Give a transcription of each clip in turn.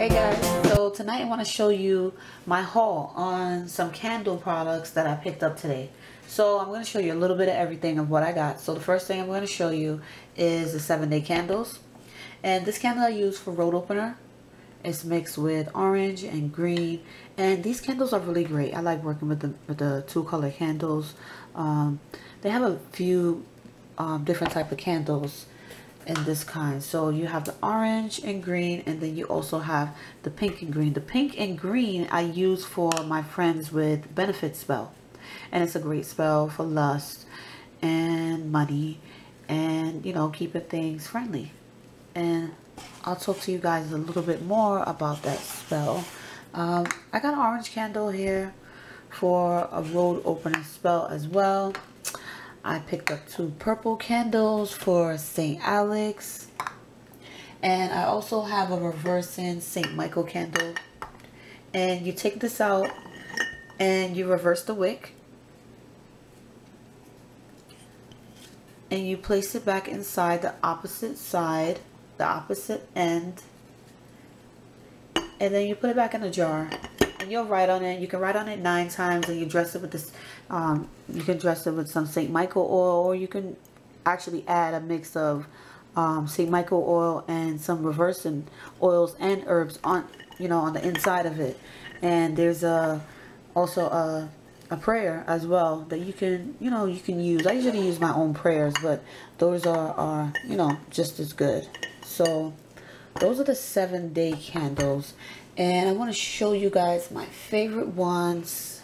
Hey guys, so tonight I want to show you my haul on some candle products that I picked up today. So I'm going to show you a little bit of everything of what I got. So the first thing I'm going to show you is the 7-Day candles. And this candle I use for road opener. It's mixed with orange and green. And these candles are really great. I like working with the two color candles. They have a few different type of candles in this kind. So you have the orange and green, and then you also have the pink and green. The pink and green I use for my friends with benefit spell, and it's a great spell for lust and money and, you know, keeping things friendly. And I'll talk to you guys a little bit more about that spell. I got an orange candle here for a road opening spell as well. I picked up two purple candles for St. Alex, and I also have a reversing St. Michael candle. And you take this out and you reverse the wick and you place it back inside the opposite side, the opposite end, and then you put it back in a jar. And you'll write on it. You can write on it 9 times, and you dress it with this. You can dress it with some St. Michael oil, or you can actually add a mix of St. Michael oil and some reversing oils and herbs on, you know, on the inside of it. And there's also a prayer as well that you can, you know, you can use. I usually use my own prayers, but those are you know, just as good. So those are the 7-Day candles. And I want to show you guys my favorite ones,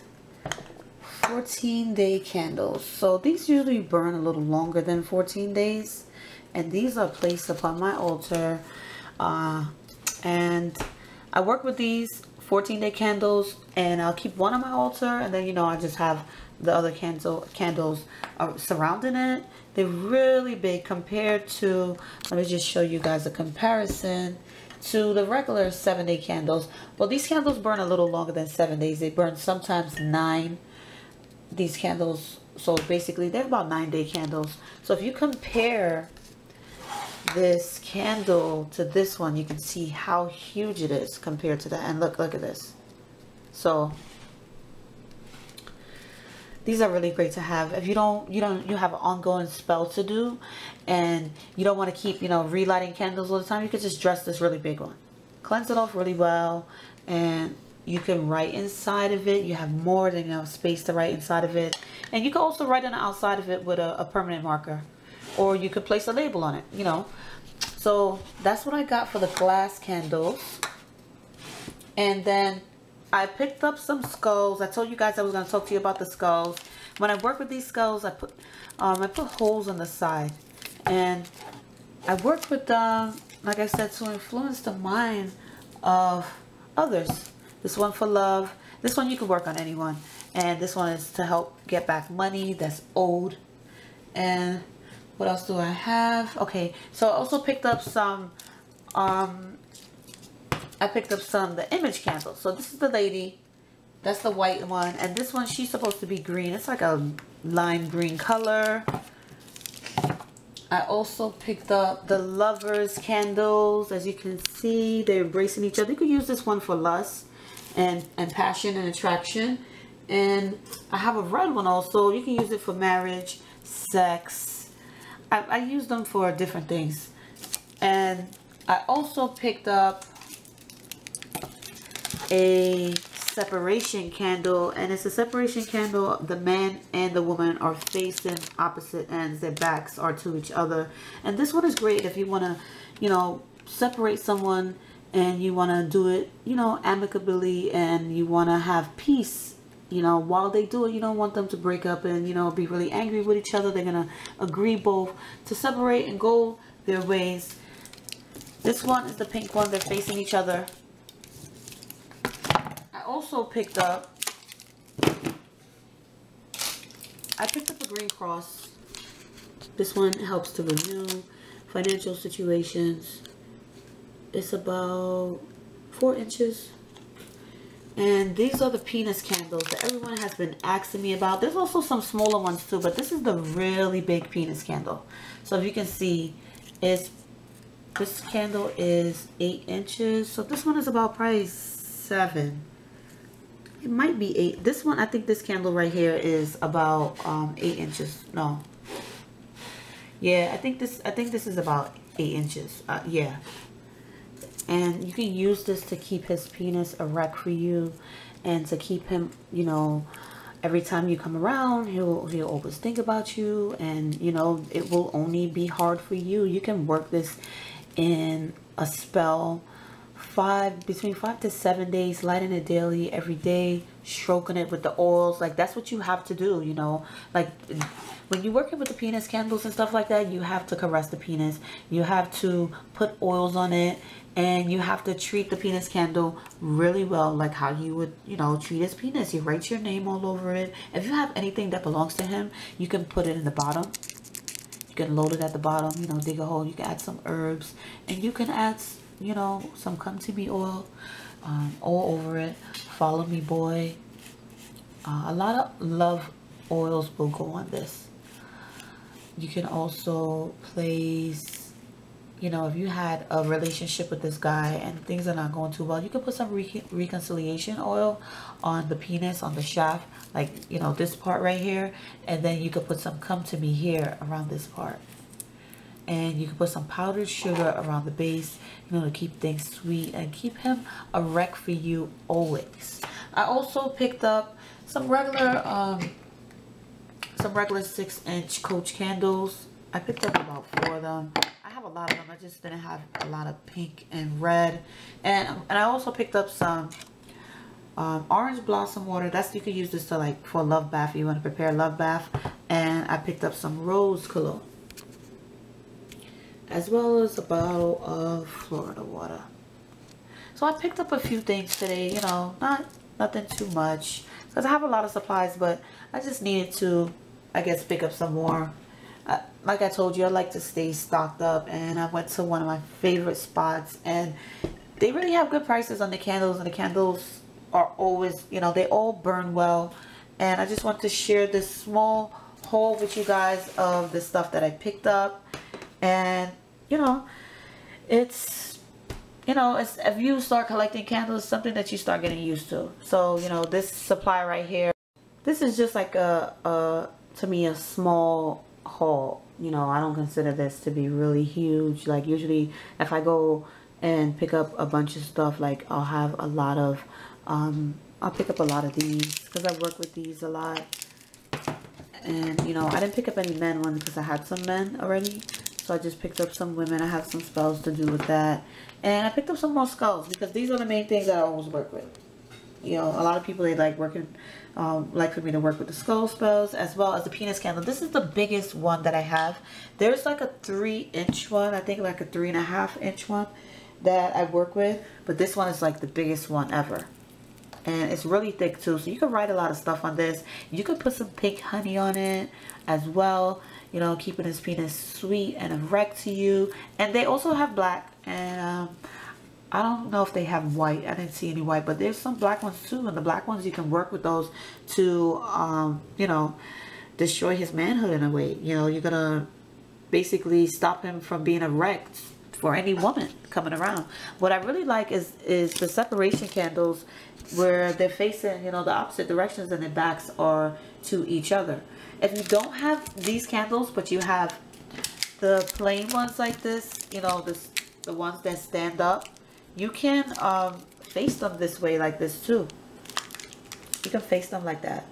14-Day candles. So these usually burn a little longer than 14 days. And these are placed upon my altar. And I work with these 14-day candles, and I'll keep one on my altar. And then, you know, I just have the other candles surrounding it. They're really big compared to, let me just show you guys a comparison to the regular 7-day candles. Well, these candles burn a little longer than 7 days. They burn sometimes 9, these candles. So basically they're about 9-day candles. So if you compare this candle to this one, you can see how huge it is compared to that. And look at this. So these are really great to have if you have an ongoing spell to do, and you don't want to keep, you know, relighting candles all the time. You could just dress this really big one, cleanse it off really well, and you can write inside of it. You have more than enough space to write inside of it, and you can also write on the outside of it with a permanent marker, or you could place a label on it, you know. So that's what I got for the glass candles. And then I picked up some skulls. I told you guys I was going to talk to you about the skulls. When I work with these skulls, I put holes on the side, and I work with them, like I said, to influence the mind of others. This one for love. This one you can work on anyone, and this one is to help get back money that's owed. And what else do I have? Okay, so I also picked up some. I picked up the image candles. So this is the lady. That's the white one. And this one, she's supposed to be green. It's like a lime green color. I also picked up the lovers candles. As you can see, they're embracing each other. You could use this one for lust and passion and attraction. And I have a red one also. You can use it for marriage, sex. I use them for different things. And I also picked up a separation candle, and it's a separation candle. The man and the woman are facing opposite ends. Their backs are to each other, and this one is great if you want to, you know, separate someone and you want to do it, you know, amicably, and you want to have peace, you know, while they do it. You don't want them to break up and, you know, be really angry with each other. They're gonna agree both to separate and go their ways. This one is the pink one. They're facing each other. I picked up a green cross. This one helps to renew financial situations. It's about 4 inches. And these are the penis candles that everyone has been asking me about. There's also some smaller ones too, but this is the really big penis candle. So if you can see, it's This candle is 8 inches. So this one is about probably 7. It might be 8. This one, I think this candle right here is about 8 inches. No. Yeah, I think this is about 8 inches. Yeah. And you can use this to keep his penis erect for you, and to keep him, you know, every time you come around, he'll always think about you, and you know, it will only be hard for you. You can work this in a spell, between 5 to 7 days, lighting it daily, every day, stroking it with the oils. Like, that's what you have to do, you know. Like, when you're working with the penis candles and stuff like that, you have to caress the penis, you have to put oils on it, and you have to treat the penis candle really well, like how you would, you know, treat his penis. You write your name all over it. If you have anything that belongs to him, you can put it in the bottom. You can load it at the bottom, you know, dig a hole. You can add some herbs, and you can add, you know, some come to me oil all over it. Follow me boy. A lot of love oils will go on this. You can also place, you know, if you had a relationship with this guy and things are not going too well, you can put some reconciliation oil on the penis, on the shaft, like, you know, this part right here. And then you could put some come to me here around this part. And you can put some powdered sugar around the base, you know, to keep things sweet and keep him erect for you always. I also picked up some regular 6-inch Coach candles. I picked up about 4 of them. I have a lot of them. I just didn't have a lot of pink and red. And I also picked up some orange blossom water. That's, you could use this to, like, for a love bath if you want to prepare a love bath. And I picked up some rose cologne, as well as a bottle of Florida water. So I picked up a few things today, you know, nothing too much, because I have a lot of supplies, but I just needed to, I guess, pick up some more. Like I told you, I like to stay stocked up, and I went to one of my favorite spots, and they really have good prices on the candles, and the candles are always, you know, they all burn well. And I just want to share this small haul with you guys of the stuff that I picked up. And you know, it's, you know, it's, if you start collecting candles, something that you start getting used to. So, you know, this supply right here, this is just like a to me a small haul. You know, I don't consider this to be really huge. Like, usually if I go and pick up a bunch of stuff, like, I'll have a lot of I'll pick up a lot of these, because I work with these a lot. And you know, I didn't pick up any men ones because I had some men already. So I just picked up some women. I have some spells to do with that. And I picked up some more skulls, because these are the main things that I always work with. You know, a lot of people, they like working, like for me to work with the skull spells, as well as the penis candle. This is the biggest one that I have. There's like a 3-inch one, I think like a 3.5-inch one that I work with. But this one is like the biggest one ever. And it's really thick too, so you can write a lot of stuff on this. You could put some pink honey on it as well, you know, keeping his penis sweet and erect to you. And they also have black, and I don't know if they have white. I didn't see any white, but there's some black ones too. And the black ones, you can work with those to, you know, destroy his manhood in a way. You know, you're gonna basically stop him from being erect for any woman coming around. What I really like is the separation candles, where they're facing, you know, the opposite directions, and their backs are to each other. If you don't have these candles, but you have the plain ones like this, you know, this, the ones that stand up, you can face them this way, like this too. You can face them like that,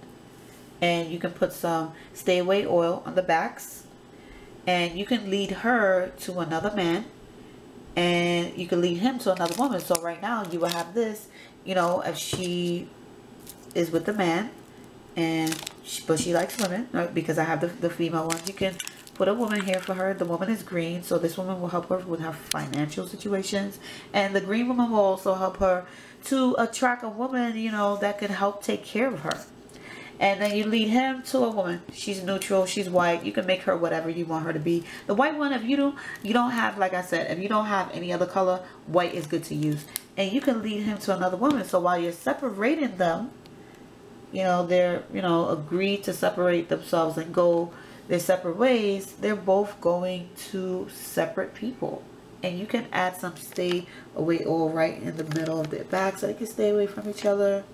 and you can put some stay away oil on the backs, and you can lead her to another man, and you can lead him to another woman. So right now you will have this, you know, if she is with the man, and but she likes women, right? Because I have the female ones. You can put a woman here for her. The woman is green, so this woman will help her with her financial situations, and the green woman will also help her to attract a woman, you know, that can help take care of her. And then you lead him to a woman. She's neutral, she's white. You can make her whatever you want her to be. The white one, if you don't have, like I said, if you don't have any other color, white is good to use. And you can lead him to another woman. So while you're separating them, you know, they're, you know, agreed to separate themselves and go their separate ways. They're both going to separate people. and you can add some stay away oil right in the middle of their back so they can stay away from each other.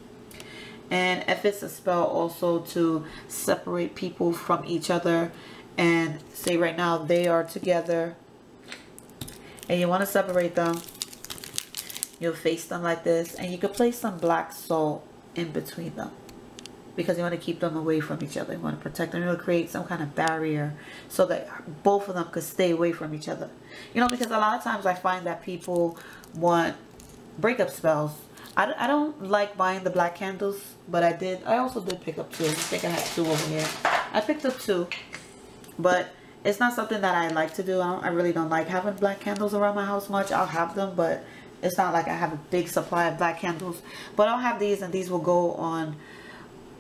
And if it's a spell also to separate people from each other, and say right now they are together and you want to separate them, you'll face them like this and you can place some black salt in between them, because you want to keep them away from each other. You want to protect them. You'll create some kind of barrier so that both of them could stay away from each other. You know, because a lot of times I find that people want breakup spells. I don't like buying the black candles, but I did. I also did pick up two. I think I had two over here. I picked up two, but it's not something that I like to do. I really don't like having black candles around my house much. I'll have them, but it's not like I have a big supply of black candles. But I'll have these, and these will go on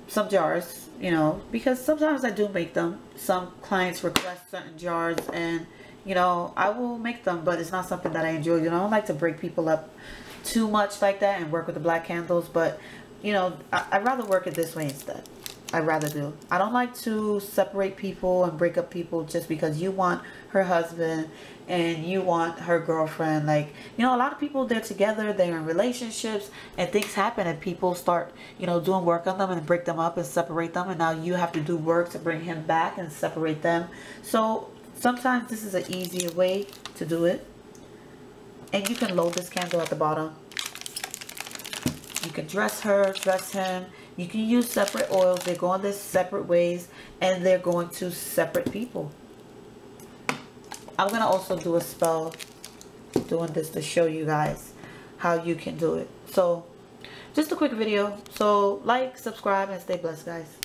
some jars, you know, because sometimes I do make them. Some clients request certain jars, and you know, I will make them, but it's not something that I enjoy. You know, I don't like to break people up too much like that and work with the black candles, but you know, I'd rather work it this way instead. I'd rather do. I don't like to separate people and break up people just because you want her husband and you want her girlfriend. Like, you know, a lot of people, they're together, they're in relationships, and things happen and people start, you know, doing work on them and break them up and separate them, and now you have to do work to bring him back and separate them. So sometimes this is an easier way to do it. And you can load this candle at the bottom. You can dress her, dress him. You can use separate oils. They're going their separate ways and they're going to separate people. I'm going to also do a spell doing this to show you guys how you can do it. So just a quick video. So like, subscribe, and stay blessed, guys.